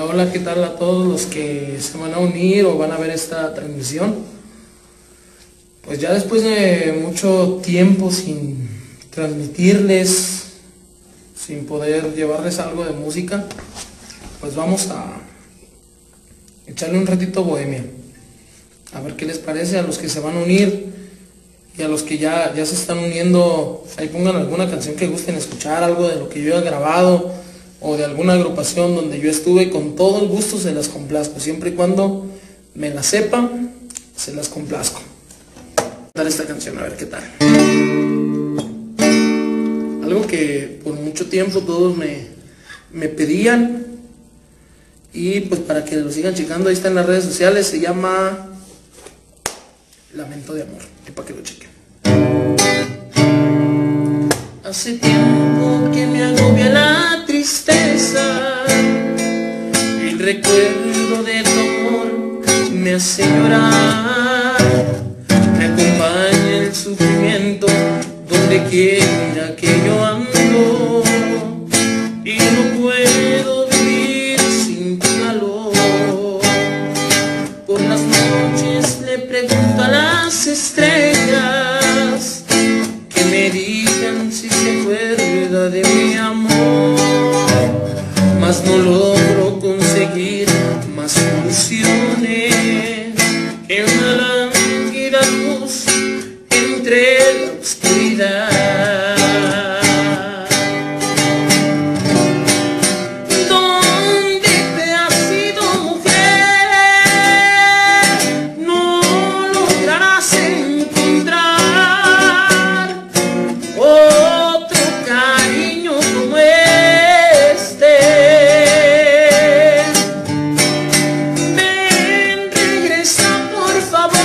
Hola, hola, ¿qué tal a todos los que se van a unir o van a ver esta transmisión? Pues ya después de mucho tiempo sin transmitirles, sin poder llevarles algo de música, pues vamos a echarle un ratito bohemia. A ver qué les parece a los que se van a unir y a los que ya se están uniendo. Ahí pongan alguna canción que gusten escuchar, algo de lo que yo he grabado o de alguna agrupación donde yo estuve. Con todo el gusto se las complazco, siempre y cuando me las sepa, se las complazco. Dar esta canción, a ver qué tal. Algo que por mucho tiempo todos me pedían, y pues para que lo sigan checando, ahí está en las redes sociales. Se llama Lamento de Amor, y para que lo chequen. Hace tiempo que me agobia la tristeza, el recuerdo de tu amor me hace llorar. Me acompaña el sufrimiento donde quiera que yo ando, y no puedo vivir sin tu calor. Por las noches le pregunto a las estrellas que me digan si se acuerda de mi amor, mas no logro conseguir más soluciones que una lánguida luz entre la oscuridad. ¿Dónde te has ido, mujer? No lograrás encontrar otro cariño como este. Ven, regresa, por favor.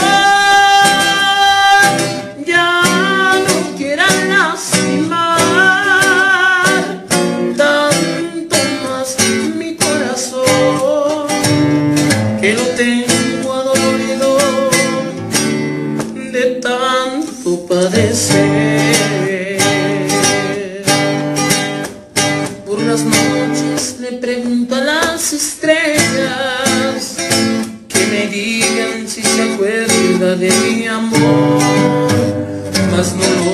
Padecer. Por las noches le pregunto a las estrellas que me digan si se acuerda de mi amor, mas no lo